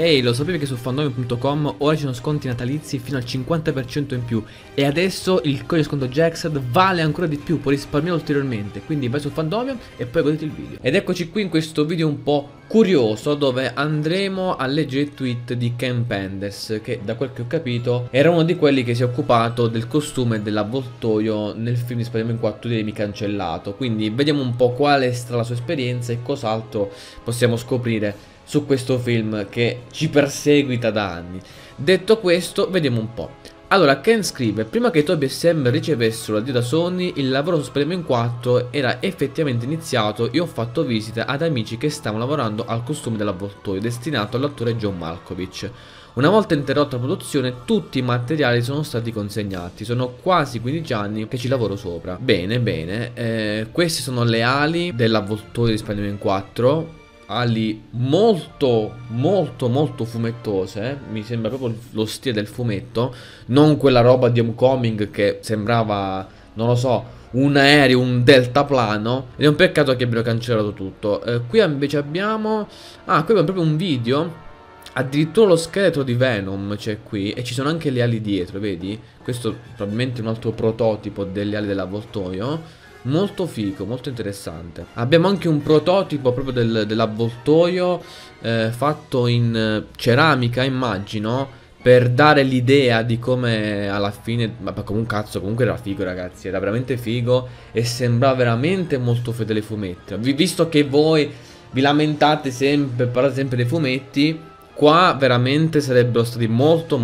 Ehi, lo sapevi che su fandomium.com ora ci sono sconti natalizi fino al 50% in più e adesso il codice sconto Jaxad vale ancora di più, puoi risparmiare ulteriormente, quindi vai su Fandomium e poi goditi il video. Ed eccoci qui in questo video un po' curioso dove andremo a leggere i tweet di Ken Penders, che da quel che ho capito era uno di quelli che si è occupato del costume e dell'avvoltoio nel film di Spider-Man 4 di Raimi cancellato, quindi vediamo un po' quale è stata la sua esperienza e cos'altro possiamo scoprire su questo film che ci perseguita da anni. Detto questo, vediamo un po'. Allora, Ken scrive: prima che Toby e Sam ricevessero l'addio da Sony, il lavoro su Spider-Man 4 era effettivamente iniziato e ho fatto visita ad amici che stavano lavorando al costume dell'avvoltoio destinato all'attore John Malkovich. Una volta interrotta la produzione, tutti i materiali sono stati consegnati. Sono quasi 15 anni che ci lavoro sopra. Bene, bene. Queste sono le ali dell'avvoltoio di Spider-Man 4. Ali molto fumettose, mi sembra proprio lo stile del fumetto, non quella roba di Homecoming che sembrava, non lo so, un aereo, un deltaplano. Ed è un peccato che abbiano cancellato tutto. Qui invece abbiamo, qui abbiamo proprio un video, addirittura lo scheletro di Venom c'è qui e ci sono anche le ali dietro, vedi? Questo probabilmente è un altro prototipo delle ali dell'avvoltoio. Molto figo, molto interessante. Abbiamo anche un prototipo proprio dell'avvoltoio fatto in ceramica, immagino, per dare l'idea di come alla fine. Ma comunque cazzo, comunque era figo, ragazzi. Era veramente figo e sembrava veramente molto fedele ai fumetti. Visto che voi vi lamentate sempre, parlate sempre dei fumetti, qua veramente sarebbero stati molto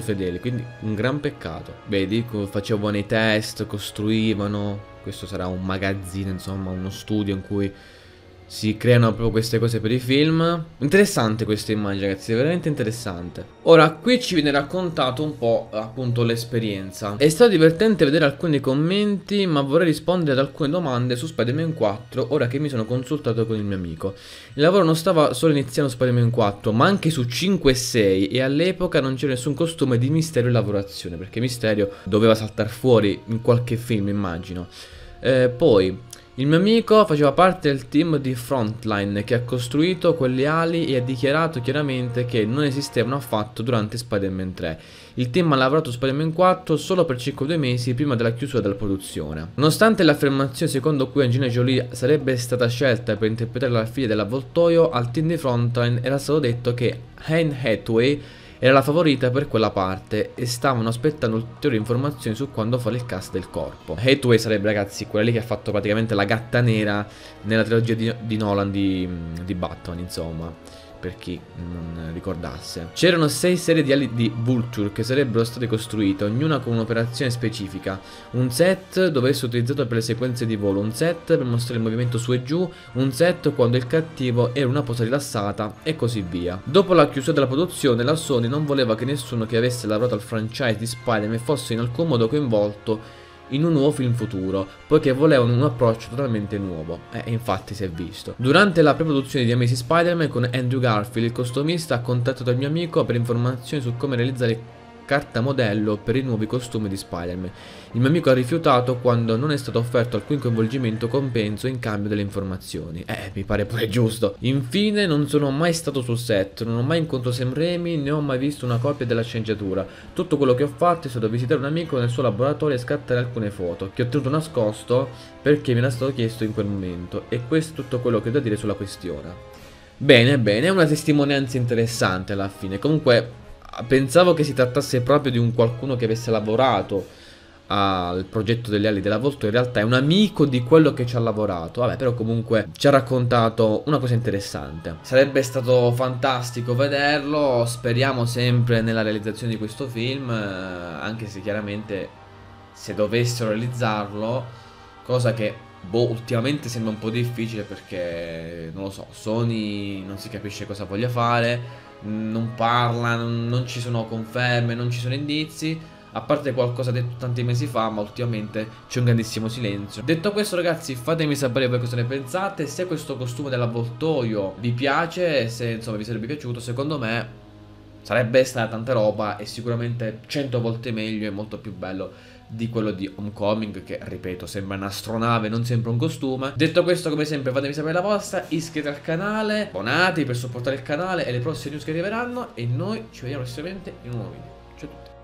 fedeli, quindi un gran peccato. Vedi, facevano i test, costruivano, questo sarà un magazzino, insomma, uno studio in cui si creano proprio queste cose per i film. Interessante questa immagine, ragazzi, è veramente interessante. Ora, qui ci viene raccontato un po', appunto, l'esperienza. È stato divertente vedere alcuni commenti, ma vorrei rispondere ad alcune domande su Spider-Man 4, ora che mi sono consultato con il mio amico. Il lavoro non stava solo iniziando su Spider-Man 4, ma anche su 5 e 6, e all'epoca non c'era nessun costume di Mysterio in lavorazione, perché Mysterio doveva saltare fuori in qualche film, immagino. Poi il mio amico faceva parte del team di Frontline che ha costruito quelle ali e ha dichiarato chiaramente che non esistevano affatto durante Spider-Man 3. Il team ha lavorato su Spider-Man 4 solo per circa 2 mesi prima della chiusura della produzione. Nonostante l'affermazione secondo cui Angelina Jolie sarebbe stata scelta per interpretare la figlia dell'avvoltoio, al team di Frontline era stato detto che Hank Hathaway era la favorita per quella parte e stavano aspettando ulteriori informazioni su quando fare il cast del corpo. Hathaway sarebbe, ragazzi, quella lì che ha fatto praticamente la gatta nera nella trilogia di Nolan di Batman, insomma, per chi non ricordasse. C'erano 6 serie di ali di Vulture che sarebbero state costruite, ognuna con un'operazione specifica. Un set doveva essere utilizzato per le sequenze di volo, un set per mostrare il movimento su e giù, un set quando il cattivo era una posa rilassata e così via. Dopo la chiusura della produzione, la Sony non voleva che nessuno che avesse lavorato al franchise di Spider-Man fosse in alcun modo coinvolto in un nuovo film futuro, poiché volevano un approccio totalmente nuovo, e infatti si è visto. Durante la preproduzione di Amazing Spider-Man con Andrew Garfield, il costumista ha contattato il mio amico per informazioni su come realizzare carta modello per i nuovi costumi di Spider-Man. Il mio amico ha rifiutato quando non è stato offerto alcun coinvolgimento o compenso in cambio delle informazioni. Mi pare pure giusto. Infine, non sono mai stato sul set, non ho mai incontrato Sam Raimi, né ho mai visto una copia della sceneggiatura. Tutto quello che ho fatto è stato visitare un amico nel suo laboratorio e scattare alcune foto, che ho tenuto nascosto perché mi era stato chiesto in quel momento. E questo è tutto quello che ho da dire sulla questione. Bene, bene, è una testimonianza interessante alla fine. Comunque pensavo che si trattasse proprio di un qualcuno che avesse lavorato al progetto delle ali dell'avvoltoio, in realtà è un amico di quello che ci ha lavorato. Vabbè, però comunque ci ha raccontato una cosa interessante. Sarebbe stato fantastico vederlo, speriamo sempre nella realizzazione di questo film, anche se chiaramente se dovessero realizzarlo, cosa che boh, ultimamente sembra un po' difficile perché non lo so, Sony non si capisce cosa voglia fare, non parla, non ci sono conferme, non ci sono indizi, a parte qualcosa detto tanti mesi fa, ma ultimamente c'è un grandissimo silenzio. Detto questo, ragazzi, fatemi sapere voi cosa ne pensate, se questo costume dell'avvoltoio vi piace, se insomma vi sarebbe piaciuto. Secondo me sarebbe stata tanta roba e sicuramente 100 volte meglio e molto più bello di quello di Homecoming, che ripeto sembra un'astronave, non sembra un costume. Detto questo, come sempre fatemi sapere la vostra, iscrivetevi al canale, abbonatevi per supportare il canale e le prossime news che arriveranno, e noi ci vediamo prossimamente in un nuovo video. Ciao a tutti.